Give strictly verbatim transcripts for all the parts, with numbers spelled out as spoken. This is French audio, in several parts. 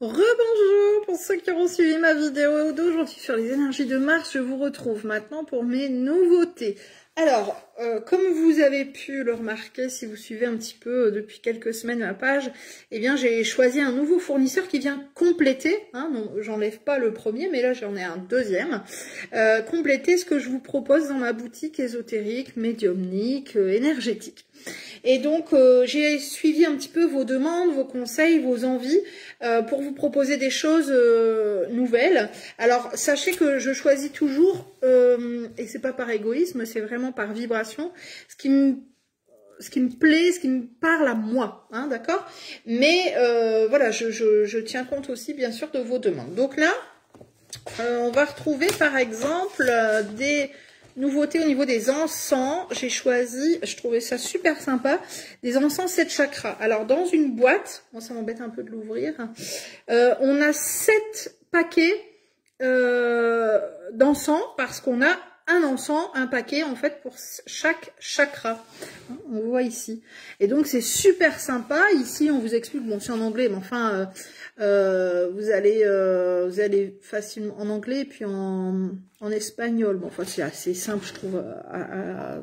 Rebonjour pour ceux qui auront suivi ma vidéo d'aujourd'hui sur les énergies de Mars. Je vous retrouve maintenant pour mes nouveautés. Alors, euh, comme vous avez pu le remarquer, si vous suivez un petit peu euh, depuis quelques semaines ma page, eh bien j'ai choisi un nouveau fournisseur qui vient compléter, hein, non, j'enlève pas le premier, mais là j'en ai un deuxième, euh, compléter ce que je vous propose dans ma boutique ésotérique, médiumnique, euh, énergétique. Et donc, euh, j'ai suivi un petit peu vos demandes, vos conseils, vos envies euh, pour vous proposer des choses euh, nouvelles. Alors, sachez que je choisis toujours, euh, et c'est pas par égoïsme, c'est vraiment par vibration, ce qui me ce qui me plaît, ce qui me parle à moi, hein, d'accord? Mais euh, voilà, je, je, je tiens compte aussi, bien sûr, de vos demandes. Donc là, euh, on va retrouver, par exemple, euh, des... nouveauté au niveau des encens, j'ai choisi, je trouvais ça super sympa, des encens sept chakras. Alors dans une boîte, bon, ça m'embête un peu de l'ouvrir, euh, on a sept paquets euh, d'encens parce qu'on a un encens, un paquet en fait pour chaque chakra. On voit ici. Et donc c'est super sympa. Ici on vous explique, bon c'est en anglais, mais enfin euh, euh, vous allez euh, vous allez facilement en anglais et puis en... en espagnol, bon, enfin c'est assez simple je trouve à, à,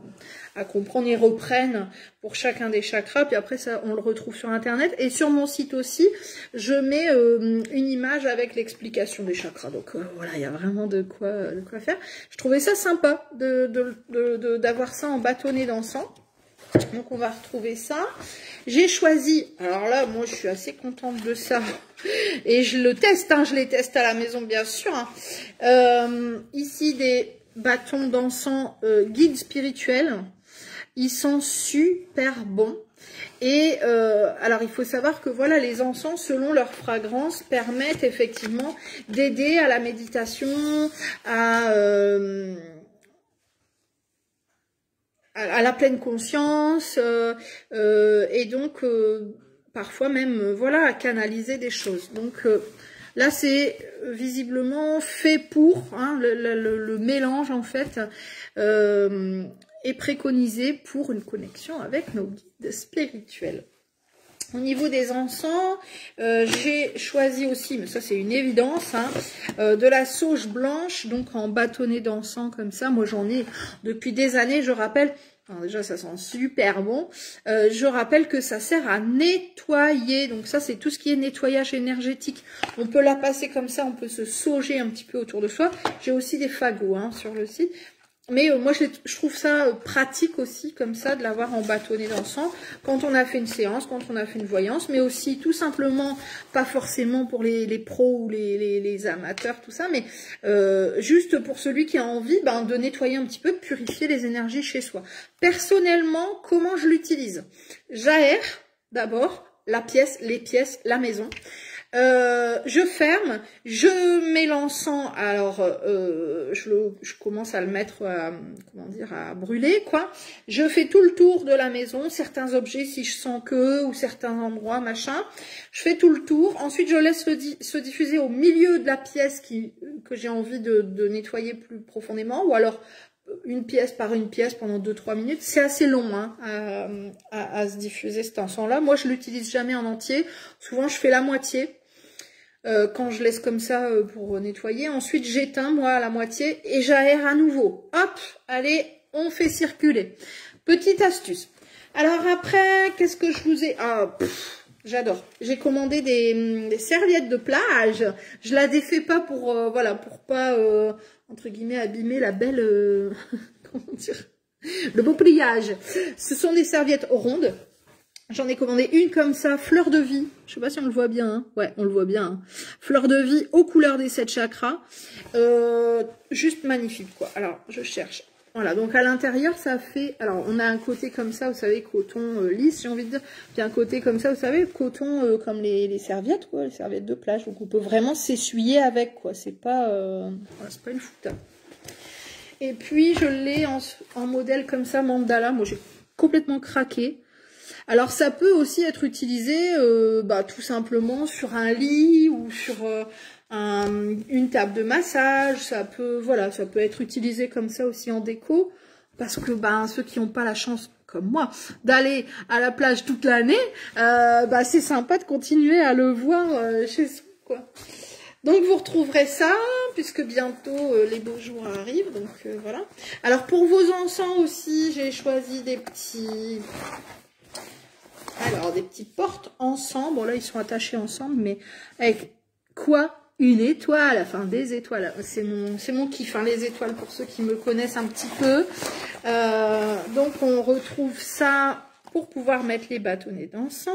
à comprendre, ils reprennent pour chacun des chakras, puis après ça on le retrouve sur internet, et sur mon site aussi, je mets euh, une image avec l'explication des chakras, donc euh, voilà, il y a vraiment de quoi, de quoi faire. Je trouvais ça sympa de, de, de, de, d'avoir ça en bâtonnet d'encens, donc on va retrouver ça. J'ai choisi, alors là moi je suis assez contente de ça, et je le teste, hein, je les teste à la maison bien sûr. Hein. Euh, ici des bâtons d'encens euh, guides spirituels, ils sont super bons. Et euh, alors il faut savoir que voilà les encens selon leur fragrance permettent effectivement d'aider à la méditation, à... Euh, à la pleine conscience, euh, euh, et donc euh, parfois même euh, voilà à canaliser des choses. Donc euh, là c'est visiblement fait pour, hein, le, le, le mélange en fait euh, est préconisé pour une connexion avec nos guides spirituels. Au niveau des encens, euh, j'ai choisi aussi, mais ça c'est une évidence, hein, euh, de la sauge blanche, donc en bâtonnet d'encens comme ça. Moi j'en ai depuis des années, je rappelle, alors déjà ça sent super bon, euh, je rappelle que ça sert à nettoyer, donc ça c'est tout ce qui est nettoyage énergétique. On peut la passer comme ça, on peut se sauger un petit peu autour de soi. J'ai aussi des fagots, hein, sur le site. Mais euh, moi, je, je trouve ça euh, pratique aussi, comme ça, de l'avoir en bâtonnet d'encens, quand on a fait une séance, quand on a fait une voyance, mais aussi, tout simplement, pas forcément pour les, les pros ou les, les, les amateurs, tout ça, mais euh, juste pour celui qui a envie ben, de nettoyer un petit peu, de purifier les énergies chez soi. Personnellement, comment je l'utilise? J'aère, d'abord, la pièce, les pièces, la maison. Euh, je ferme, je mets l'encens, alors euh, je, le, je commence à le mettre, à, comment dire, à brûler, quoi. Je fais tout le tour de la maison, certains objets si je sens que, ou certains endroits, machin. Je fais tout le tour, ensuite je laisse le di se diffuser au milieu de la pièce qui, que j'ai envie de, de nettoyer plus profondément, ou alors une pièce par une pièce pendant deux trois minutes. C'est assez long, hein, à, à, à se diffuser cet encens-là. Moi, je l'utilise jamais en entier. Souvent, je fais la moitié. Euh, quand je laisse comme ça euh, pour nettoyer. Ensuite, j'éteins, moi, à la moitié et j'aère à nouveau. Hop, allez, on fait circuler. Petite astuce. Alors après, qu'est-ce que je vous ai... Ah, pff, j'adore. J'ai commandé des, des serviettes de plage. Je la défais pas pour... Euh, voilà, pour pas, euh, entre guillemets, abîmer la belle... Euh, comment dire, le beau pliage. Ce sont des serviettes rondes. J'en ai commandé une comme ça, fleur de vie. Je sais pas si on le voit bien. Hein. Ouais, on le voit bien. Hein. Fleur de vie aux couleurs des sept chakras. Euh, juste magnifique, quoi. Alors, je cherche. Voilà, donc à l'intérieur, ça fait... Alors, on a un côté comme ça, vous savez, coton euh, lisse, j'ai envie de dire. Puis un côté comme ça, vous savez, coton euh, comme les, les serviettes, quoi. Les serviettes de plage. Donc, on peut vraiment s'essuyer avec, quoi. C'est pas... Euh... Voilà, c'est pas une foute. Hein. Et puis, je l'ai en, en modèle comme ça, mandala. Moi, j'ai complètement craqué. Alors ça peut aussi être utilisé euh, bah, tout simplement sur un lit ou sur euh, un, une table de massage. Ça peut, voilà, ça peut être utilisé comme ça aussi en déco, parce que bah, ceux qui n'ont pas la chance comme moi d'aller à la plage toute l'année, euh, bah, c'est sympa de continuer à le voir euh, chez soi. quoi. Donc vous retrouverez ça, puisque bientôt euh, les beaux jours arrivent, donc euh, voilà. Alors pour vos encens aussi, j'ai choisi des petits... Alors des petits portes ensemble, bon là ils sont attachés ensemble, mais avec quoi? Une étoile, enfin des étoiles, c'est mon, c'est mon kiff, hein, les étoiles pour ceux qui me connaissent un petit peu. Euh, donc on retrouve ça pour pouvoir mettre les bâtonnets d'encens.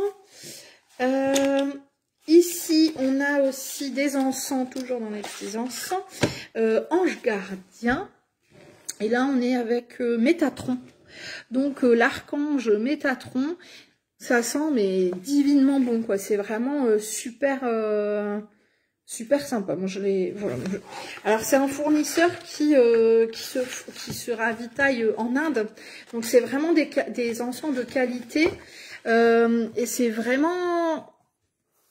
Euh, ici on a aussi des encens, toujours dans les petits encens, euh, ange gardien, et là on est avec euh, Métatron, donc euh, l'archange Métatron. Ça sent mais divinement bon, quoi. C'est vraiment euh, super euh, super sympa. Bon, je l'ai. Voilà. Je... Alors c'est un fournisseur qui euh, qui se qui se ravitaille en Inde. Donc c'est vraiment des des encens de qualité euh, et c'est vraiment.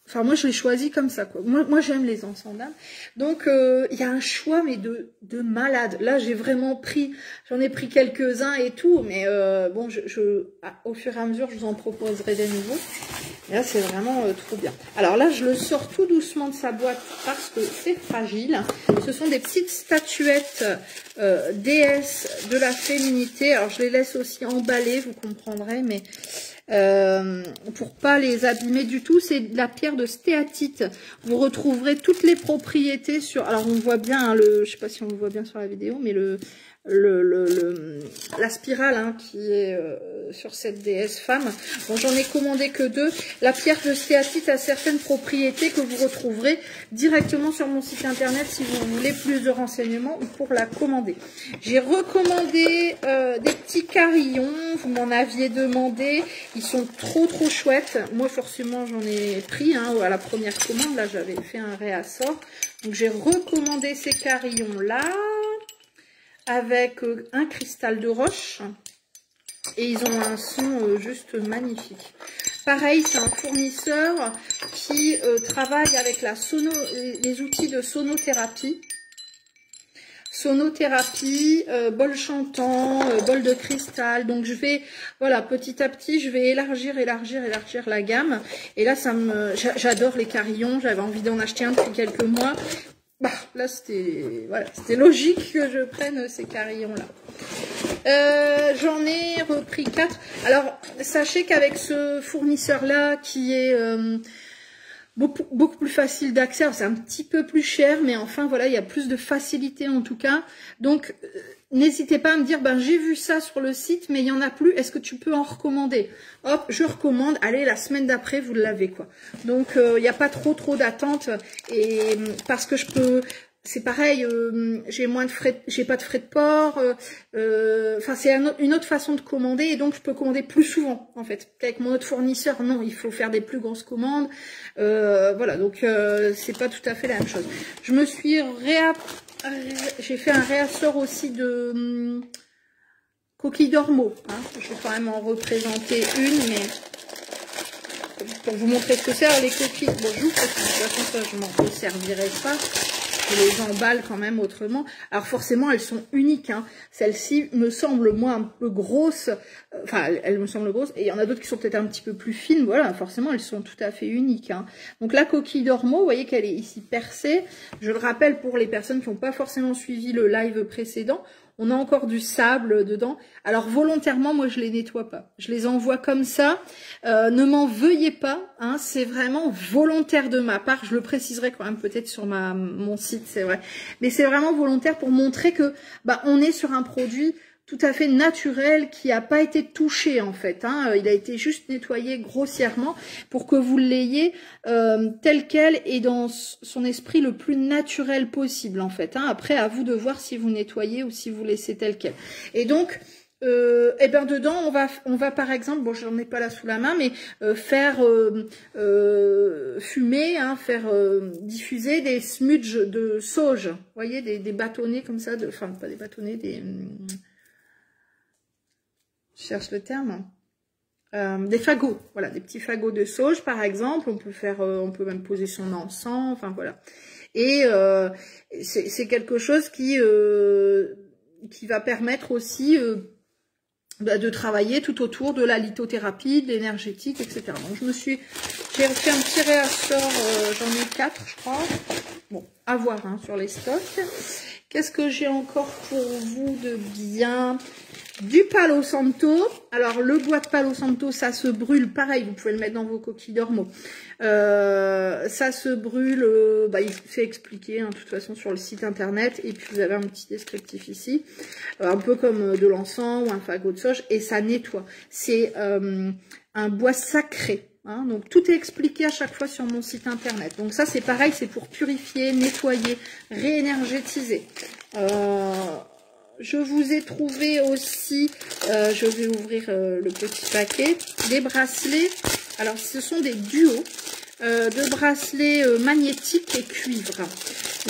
Enfin moi je l'ai choisi comme ça, quoi. Moi, moi j'aime les encens d'Inde. Donc il euh, y a un choix mais de de malade. Là j'ai vraiment pris, j'en ai pris quelques-uns et tout, mais euh, bon je, je ah, au fur et à mesure je vous en proposerai des nouveaux. Et là c'est vraiment euh, trop bien. Alors là je le sors tout doucement de sa boîte parce que c'est fragile. Ce sont des petites statuettes euh, déesses de la féminité. Alors je les laisse aussi emballer, vous comprendrez, mais Euh, pour pas les abîmer du tout, c'est de la pierre de stéatite. Vous retrouverez toutes les propriétés sur. Alors on voit bien hein, le, je sais pas si on le voit bien sur la vidéo, mais le, le, le, le la spirale hein, qui est euh, sur cette déesse femme. Bon, j'en ai commandé que deux. La pierre de stéatite a certaines propriétés que vous retrouverez directement sur mon site internet si vous voulez plus de renseignements ou pour la commander. J'ai recommandé euh, des petits carillons. Vous m'en aviez demandé. Ils sont trop trop chouettes. Moi forcément j'en ai pris hein, à la première commande. Là j'avais fait un réassort. Donc j'ai recommandé ces carillons là avec un cristal de roche. Et ils ont un son juste magnifique. Pareil, c'est un fournisseur qui travaille avec la sono, les outils de sonothérapie. Sonothérapie, euh, bol chantant, euh, bol de cristal. Donc je vais, voilà, petit à petit, je vais élargir, élargir, élargir la gamme. Et là, ça me, j'adore les carillons. J'avais envie d'en acheter un depuis quelques mois. Bah, là, c'était, voilà, c'était logique que je prenne ces carillons-là. Euh, j'en ai repris quatre. Alors, sachez qu'avec ce fournisseur-là, qui est euh, Beaucoup, beaucoup plus facile d'accès, c'est un petit peu plus cher, mais enfin voilà, il y a plus de facilité en tout cas. Donc euh, n'hésitez pas à me dire, ben j'ai vu ça sur le site, mais il n'y en a plus, est-ce que tu peux en recommander? Hop, je recommande, allez, la semaine d'après, vous l'avez quoi. Donc euh, il n'y a pas trop trop d'attente, et parce que je peux. C'est pareil, euh, j'ai moins de frais, j'ai pas de frais de port. Enfin, euh, euh, c'est un, une autre façon de commander et donc je peux commander plus souvent en fait. Avec mon autre fournisseur, non, il faut faire des plus grosses commandes. Euh, voilà, donc euh, c'est pas tout à fait la même chose. Je me suis réa, ré, j'ai fait un réassort aussi de hum, coquilles d'ormeaux. Hein. Je vais quand même en représenter une, mais. Pour vous montrer ce que c'est, les coquilles, bon, je vous précise, de toute façon, ça, je m'en servirai pas. Je les emballe quand même autrement. Alors forcément, elles sont uniques. Hein. Celle-ci me semble, moi, un peu grosse. Enfin, elle me semble grosse. Et il y en a d'autres qui sont peut-être un petit peu plus fines. Voilà, forcément, elles sont tout à fait uniques. Hein. Donc la coquille d'ormeaux, vous voyez qu'elle est ici percée. Je le rappelle pour les personnes qui n'ont pas forcément suivi le live précédent. On a encore du sable dedans. Alors volontairement, moi, je les nettoie pas. Je les envoie comme ça. Euh, ne m'en veuillez pas. Hein, c'est vraiment volontaire de ma part. Je le préciserai quand même peut-être sur ma mon site, c'est vrai. Mais c'est vraiment volontaire pour montrer que bah on est sur un produit tout à fait naturel qui n'a pas été touché en fait. Hein. Il a été juste nettoyé grossièrement pour que vous l'ayez euh, tel quel et dans son esprit le plus naturel possible en fait. Hein. Après, à vous de voir si vous nettoyez ou si vous laissez tel quel. Et donc, euh, et ben dedans, on va, on va par exemple, bon, je n'en ai pas là sous la main, mais euh, faire euh, euh, fumer, hein, faire euh, diffuser des smudges de sauge. Vous voyez, des, des bâtonnets comme ça, de, enfin pas des bâtonnets, des... Je cherche le terme, euh, des fagots, voilà, des petits fagots de sauge par exemple, on peut faire, euh, on peut même poser son encens, enfin voilà. Et euh, c'est quelque chose qui, euh, qui va permettre aussi euh, de travailler tout autour de la lithothérapie, de l'énergétique, et cetera. Donc je me suis, j'ai fait un petit réassort, euh, j'en ai quatre, je crois. Bon, à voir hein, sur les stocks. Qu'est-ce que j'ai encore pour vous de bien? Du Palo Santo. Alors le bois de Palo Santo, ça se brûle, pareil, vous pouvez le mettre dans vos coquilles d'ormeaux. Euh, ça se brûle, euh, bah, il fait expliquer, hein, de toute façon, sur le site internet. Et puis vous avez un petit descriptif ici, euh, un peu comme de l'encens ou un fagot de soja, et ça nettoie. C'est euh, un bois sacré, hein, donc tout est expliqué à chaque fois sur mon site internet. Donc ça c'est pareil, c'est pour purifier, nettoyer, réénergétiser. Euh... Je vous ai trouvé aussi, euh, je vais ouvrir euh, le petit paquet, des bracelets. Alors, ce sont des duos euh, de bracelets euh, magnétiques et cuivre.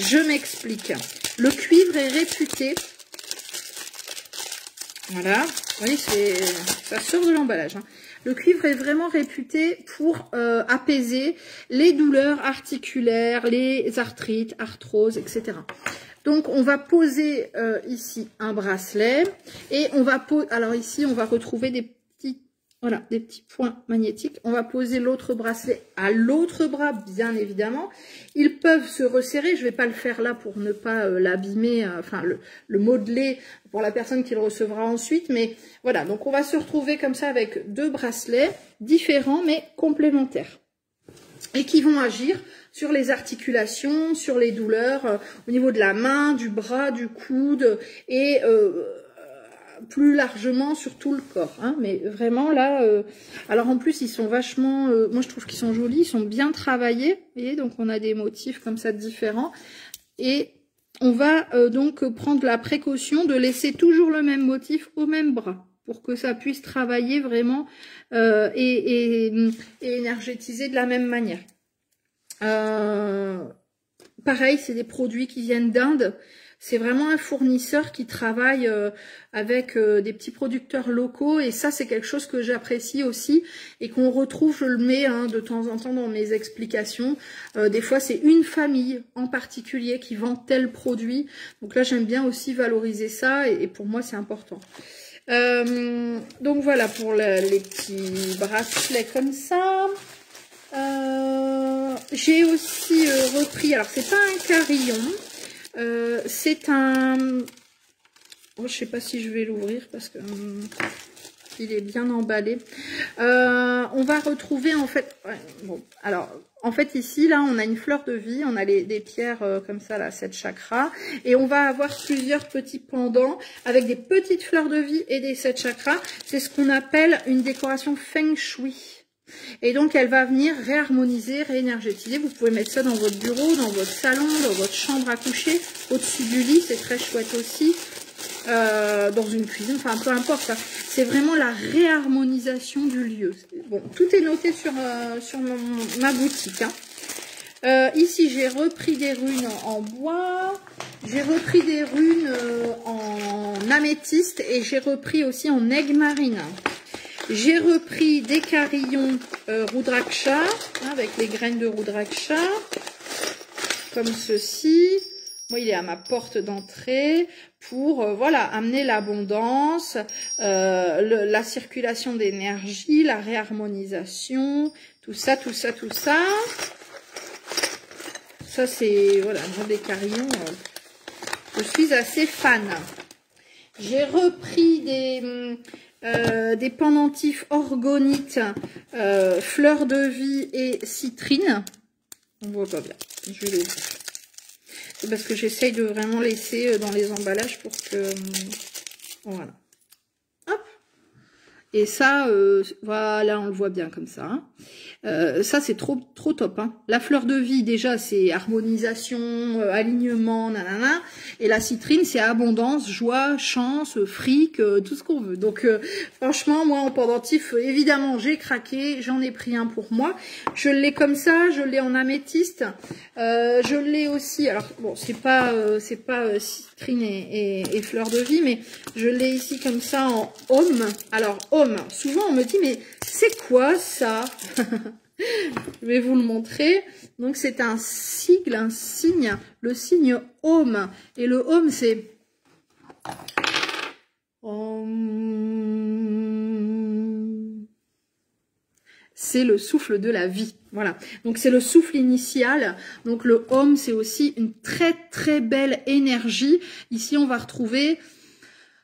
Je m'explique. Le cuivre est réputé. Voilà. Oui, c'est, ça sort de l'emballage, hein. Le cuivre est vraiment réputé pour euh, apaiser les douleurs articulaires, les arthrites, arthroses, et cetera. Donc, on va poser euh, ici un bracelet et on va poser... Alors ici, on va retrouver des petits, voilà, des petits points magnétiques. On va poser l'autre bracelet à l'autre bras, bien évidemment. Ils peuvent se resserrer. Je ne vais pas le faire là pour ne pas euh, l'abîmer, euh, enfin le, le modeler pour la personne qui le recevra ensuite. Mais voilà, donc on va se retrouver comme ça avec deux bracelets différents mais complémentaires et qui vont agir sur les articulations, sur les douleurs, euh, au niveau de la main, du bras, du coude et euh, plus largement sur tout le corps. Hein. Mais vraiment là, euh, alors en plus ils sont vachement, euh, moi je trouve qu'ils sont jolis, ils sont bien travaillés. Vous voyez, donc on a des motifs comme ça différents. Et on va euh, donc prendre la précaution de laisser toujours le même motif au même bras, pour que ça puisse travailler vraiment euh, et, et, et énergétiser de la même manière. Euh, pareil, c'est des produits qui viennent d'Inde. C'est vraiment un fournisseur qui travaille euh, avec euh, des petits producteurs locaux, et ça c'est quelque chose que j'apprécie aussi et qu'on retrouve, je le mets hein, de temps en temps dans mes explications. Euh, des fois c'est une famille en particulier qui vend tel produit, donc là j'aime bien aussi valoriser ça, et, et pour moi c'est important. Euh, donc voilà pour le, les petits bracelets comme ça. Euh, j'ai aussi euh, repris, alors c'est pas un carillon, euh, c'est un, oh, je sais pas si je vais l'ouvrir parce que hum, il est bien emballé. Euh, on va retrouver en fait, ouais, bon, alors en fait ici là on a une fleur de vie, on a les, des pierres euh, comme ça là, sept chakras, et on va avoir plusieurs petits pendants avec des petites fleurs de vie et des sept chakras. C'est ce qu'on appelle une décoration feng shui. Et donc, elle va venir réharmoniser, réénergétiser. Vous pouvez mettre ça dans votre bureau, dans votre salon, dans votre chambre à coucher, au-dessus du lit, c'est très chouette aussi, euh, dans une cuisine, enfin, peu importe. Hein. C'est vraiment la réharmonisation du lieu. Bon, tout est noté sur, euh, sur mon, ma boutique. Hein. Euh, ici, j'ai repris des runes en, en bois, j'ai repris des runes euh, en améthyste, et j'ai repris aussi en aigue marine. J'ai repris des carillons euh, rudraksha, hein, avec les graines de rudraksha, comme ceci. Moi, il est à ma porte d'entrée pour euh, voilà, amener l'abondance, euh, la circulation d'énergie, la réharmonisation, tout ça, tout ça, tout ça. Ça, c'est voilà, des carillons. Euh, je suis assez fan. J'ai repris des... Hum, Euh, des pendentifs orgonites, euh, fleurs de vie et citrine. On voit pas bien. Je vais les... C'est parce que j'essaye de vraiment laisser dans les emballages pour que... Voilà. Hop. Et ça, euh, voilà, on le voit bien comme ça. Hein. Euh, ça, c'est trop trop top. Hein. La fleur de vie, déjà, c'est harmonisation, euh, alignement, nanana. Et la citrine, c'est abondance, joie, chance, fric, euh, tout ce qu'on veut. Donc, euh, franchement, moi, en pendentif, euh, évidemment, j'ai craqué. J'en ai pris un pour moi. Je l'ai comme ça. Je l'ai en améthyste. Euh, je l'ai aussi... Alors, bon, c'est pas, euh, c'est pas euh, citrine et, et, et fleur de vie, mais je l'ai ici comme ça en homme. Alors, homme, souvent, on me dit, mais c'est quoi ça? Je vais vous le montrer. Donc, c'est un sigle, un signe, le signe Om. Et le Om, c'est... Om... c'est le souffle de la vie. Voilà, donc c'est le souffle initial. Donc le Om, c'est aussi une très très belle énergie. Ici, on va retrouver,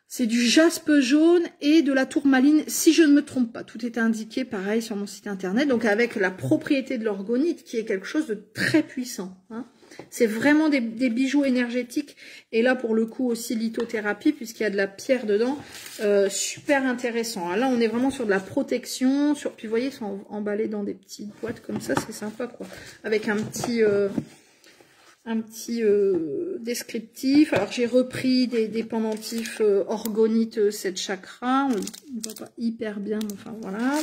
c'est du jaspe jaune et de la tourmaline, si je ne me trompe pas. Tout est indiqué, pareil, sur mon site internet. Donc avec la propriété de l'orgonite, qui est quelque chose de très puissant, hein. C'est vraiment des, des bijoux énergétiques. Et là, pour le coup, aussi lithothérapie, puisqu'il y a de la pierre dedans. Euh, super intéressant. Là, on est vraiment sur de la protection. Sur... Puis, vous voyez, c'est emballé dans des petites boîtes comme ça. C'est sympa, quoi. Avec un petit... Euh... un petit euh, descriptif. Alors, j'ai repris des, des pendentifs euh, orgonites sept chakras. On ne voit pas hyper bien, mais enfin, voilà.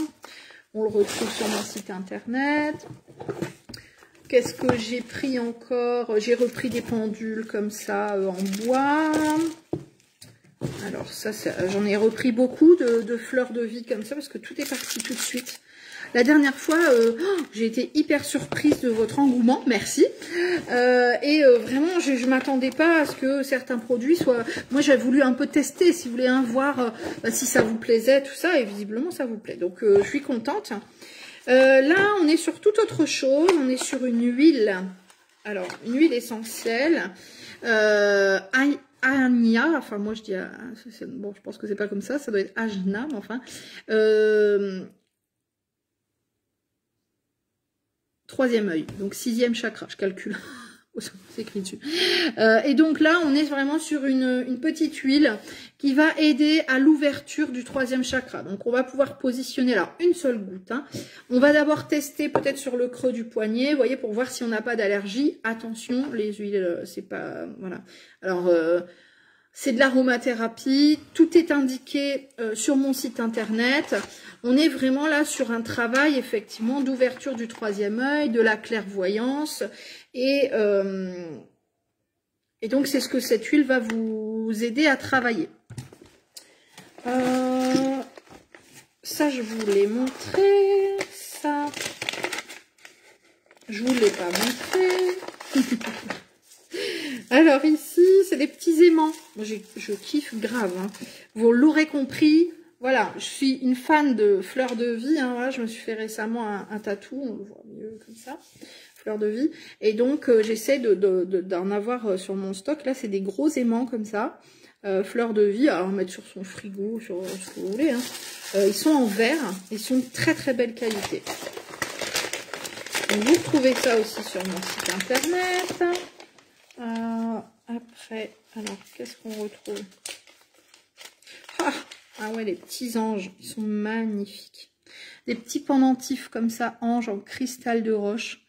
On le retrouve sur mon site internet. Qu'est-ce que j'ai pris encore? J'ai repris des pendules comme ça, euh, en bois. Alors, ça, ça j'en ai repris beaucoup de, de fleurs de vie comme ça, parce que tout est parti tout de suite. La dernière fois, euh, oh, j'ai été hyper surprise de votre engouement, merci. Euh, et euh, vraiment, je ne m'attendais pas à ce que certains produits soient... Moi, j'avais voulu un peu tester, si vous voulez, hein, voir euh, bah, si ça vous plaisait, tout ça. Et visiblement, ça vous plaît. Donc, euh, je suis contente. Euh, là, on est sur toute autre chose. On est sur une huile. Alors, une huile essentielle. Euh, I... Ajna, enfin moi je dis, bon je pense que c'est pas comme ça, ça doit être Ajna, mais enfin, euh, troisième œil, donc sixième chakra, je calcule, c'est écrit dessus. Euh, et donc là on est vraiment sur une, une petite huile qui va aider à l'ouverture du troisième chakra, donc on va pouvoir positionner, alors une seule goutte, hein. On va d'abord tester peut-être sur le creux du poignet, vous voyez, pour voir si on n'a pas d'allergie. Attention, les huiles, c'est pas, voilà, alors euh, c'est de l'aromathérapie, tout est indiqué euh, sur mon site internet. On est vraiment là sur un travail effectivement d'ouverture du troisième œil, de la clairvoyance, et euh, et donc c'est ce que cette huile va vous aider à travailler. Euh, ça, je vous l'ai montré. Ça, je vous l'ai pas montré. Alors ici, c'est des petits aimants. Moi, je, je kiffe grave. Hein. Vous l'aurez compris. Voilà, je suis une fan de fleurs de vie. Hein. Voilà, je me suis fait récemment un, un tatou. On le voit mieux comme ça. Fleurs de vie. Et donc, euh, j'essaie de, de, de, d'en avoir sur mon stock. Là, c'est des gros aimants comme ça. Euh, fleurs de vie, alors mettre sur son frigo, sur ce que vous voulez, hein. Euh, ils sont en verre, ils sont de très très belle qualité. Donc, vous trouvez ça aussi sur mon site internet. Euh, après, alors qu'est-ce qu'on retrouve? Ah, ah ouais, les petits anges, ils sont magnifiques. Des petits pendentifs comme ça, anges en cristal de roche.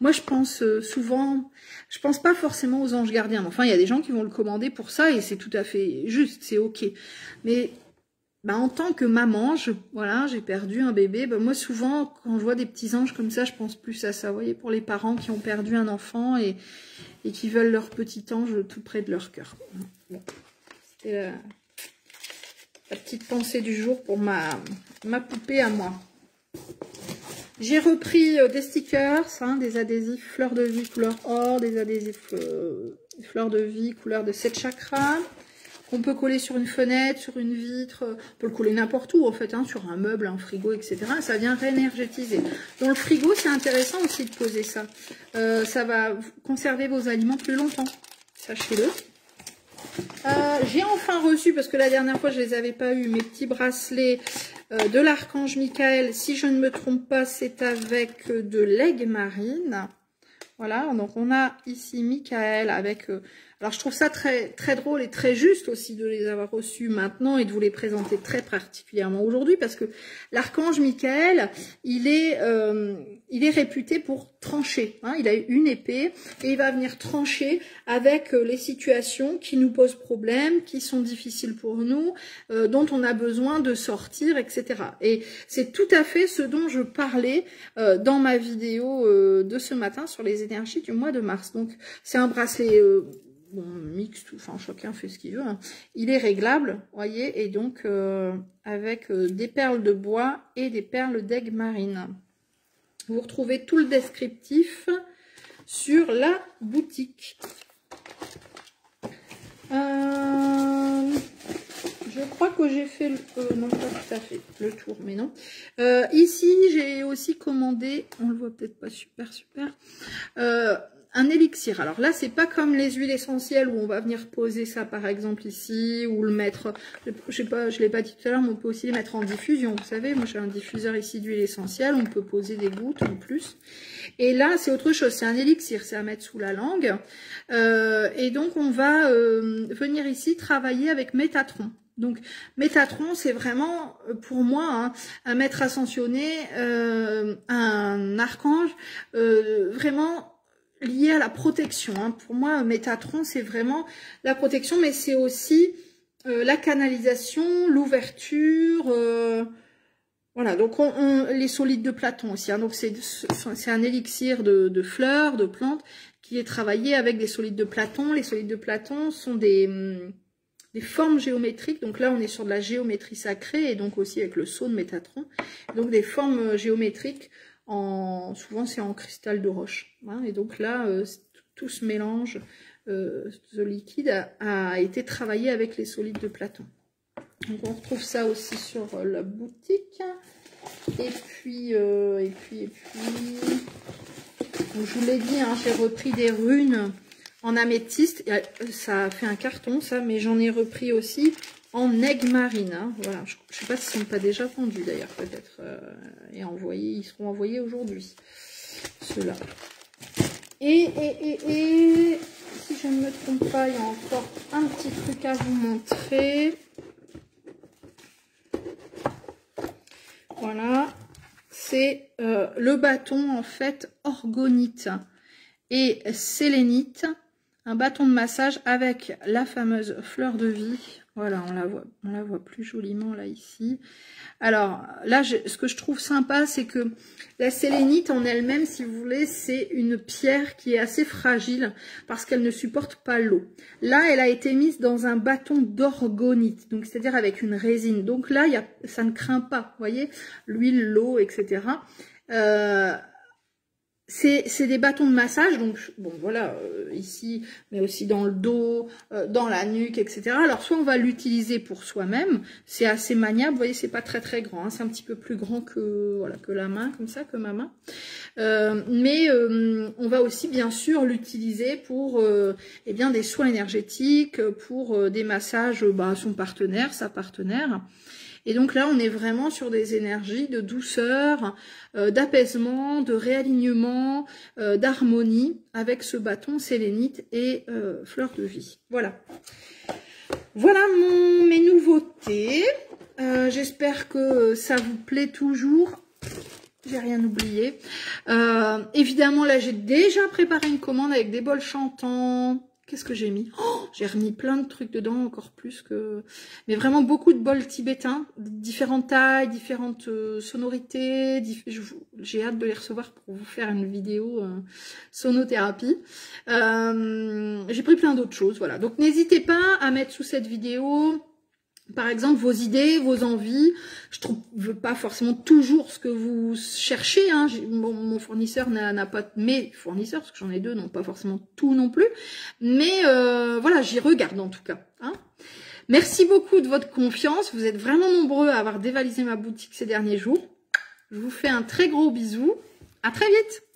Moi, je pense souvent, je pense pas forcément aux anges gardiens. Enfin, il y a des gens qui vont le commander pour ça et c'est tout à fait juste, c'est ok. Mais bah, en tant que maman, je, voilà, j'ai perdu un bébé. Bah, moi, souvent, quand je vois des petits anges comme ça, je pense plus à ça. Vous voyez, pour les parents qui ont perdu un enfant et, et qui veulent leur petit ange tout près de leur cœur. Bon. C'était la, la petite pensée du jour pour ma, ma poupée à moi. J'ai repris des stickers, hein, des adhésifs fleurs de vie couleur or, des adhésifs euh, fleurs de vie couleur de sept chakras, qu'on peut coller sur une fenêtre, sur une vitre, on peut le coller n'importe où en fait, hein, sur un meuble, un frigo, et cetera. Ça vient réénergétiser. Dans le frigo, c'est intéressant aussi de poser ça. Euh, ça va conserver vos aliments plus longtemps, sachez-le. Euh, j'ai enfin reçu, parce que la dernière fois je les avais pas eu, mes petits bracelets euh, de l'archange Michaël. Si je ne me trompe pas, c'est avec euh, de l'aigle marine. Voilà, donc on a ici Michaël avec... Euh, alors je trouve ça très, très drôle et très juste aussi de les avoir reçus maintenant et de vous les présenter très particulièrement aujourd'hui, parce que l'archange Michaël, il est, euh, il est réputé pour trancher. Hein, il a une épée et il va venir trancher avec euh, les situations qui nous posent problème, qui sont difficiles pour nous, euh, dont on a besoin de sortir, et cetera. Et c'est tout à fait ce dont je parlais euh, dans ma vidéo euh, de ce matin sur les énergies du mois de mars. Donc c'est un bracelet... Euh, Bon, mixte, enfin chacun fait ce qu'il veut. Hein. Il est réglable, voyez, et donc euh, avec euh, des perles de bois et des perles d'aigle marine. Vous retrouvez tout le descriptif sur la boutique. Euh, je crois que j'ai fait, le, euh, non pas tout à fait, le tour, mais non. Euh, ici, j'ai aussi commandé, on le voit peut-être pas super, super, euh, un élixir. Alors là, c'est pas comme les huiles essentielles où on va venir poser ça, par exemple, ici, ou le mettre, je sais pas, je l'ai pas dit tout à l'heure, mais on peut aussi les mettre en diffusion. Vous savez, moi, j'ai un diffuseur ici d'huile essentielle, on peut poser des gouttes en plus. Et là, c'est autre chose, c'est un élixir, c'est à mettre sous la langue. Euh, et donc, on va euh, venir ici travailler avec Métatron. Donc, Métatron, c'est vraiment, pour moi, hein, un maître ascensionné, euh, un archange, euh, vraiment... lié à la protection. Hein. Pour moi, Métatron, c'est vraiment la protection, mais c'est aussi euh, la canalisation, l'ouverture. Euh, voilà, donc on, on, les solides de Platon aussi. Hein. Donc c'est un élixir de, de fleurs, de plantes, qui est travaillé avec des solides de Platon. Les solides de Platon sont des, des formes géométriques. Donc là, on est sur de la géométrie sacrée, et donc aussi avec le sceau de Métatron. Donc des formes géométriques. En, souvent c'est en cristal de roche, hein, et donc là euh, tout ce mélange, euh, ce liquide a, a été travaillé avec les solides de Platon. Donc on retrouve ça aussi sur la boutique, et puis euh, et puis et puis donc, je vous l'ai dit, hein, j'ai repris des runes en améthyste, ça a fait un carton ça, mais j'en ai repris aussi en aigue marine, hein. Voilà, je ne sais pas s'ils ne sont pas déjà vendus d'ailleurs, peut-être, euh, et envoyés, ils seront envoyés aujourd'hui, ceux-là. Et, et, et, et, si je ne me trompe pas, il y a encore un petit truc à vous montrer. Voilà, c'est euh, le bâton, en fait, orgonite et sélénite, un bâton de massage avec la fameuse fleur de vie. Voilà, on la voit, on la voit plus joliment là ici. Alors là, je, ce que je trouve sympa, c'est que la sélénite en elle-même, si vous voulez, c'est une pierre qui est assez fragile parce qu'elle ne supporte pas l'eau. Là, elle a été mise dans un bâton d'orgonite, donc c'est-à-dire avec une résine. Donc là, y a, ça ne craint pas, vous voyez, l'huile, l'eau, et cetera. Euh, C'est des bâtons de massage, donc bon voilà, euh, ici, mais aussi dans le dos, euh, dans la nuque, et cetera. Alors soit on va l'utiliser pour soi-même, c'est assez maniable, vous voyez, c'est pas très très grand, hein, c'est un petit peu plus grand que voilà que la main, comme ça, que ma main. Euh, mais euh, on va aussi bien sûr l'utiliser pour euh, eh bien des soins énergétiques, pour euh, des massages, bah, son partenaire, sa partenaire. Et donc là, on est vraiment sur des énergies de douceur, euh, d'apaisement, de réalignement, euh, d'harmonie avec ce bâton sélénite et euh, fleur de vie. Voilà. Voilà mon, mes nouveautés. Euh, j'espère que ça vous plaît toujours. J'ai rien oublié. Euh, évidemment, là, j'ai déjà préparé une commande avec des bols chantants. Qu'est-ce que j'ai mis? Oh, j'ai remis plein de trucs dedans, encore plus que... Mais vraiment beaucoup de bols tibétains, différentes tailles, différentes sonorités. Diff... J'ai hâte de les recevoir pour vous faire une vidéo euh, sonothérapie. Euh, j'ai pris plein d'autres choses, voilà. Donc n'hésitez pas à mettre sous cette vidéo... Par exemple, vos idées, vos envies. Je ne trouve pas forcément toujours ce que vous cherchez. Hein. Mon, mon fournisseur n'a pas... Mes fournisseurs, parce que j'en ai deux, n'ont pas forcément tout non plus. Mais euh, voilà, j'y regarde en tout cas. Hein. Merci beaucoup de votre confiance. Vous êtes vraiment nombreux à avoir dévalisé ma boutique ces derniers jours. Je vous fais un très gros bisou. À très vite.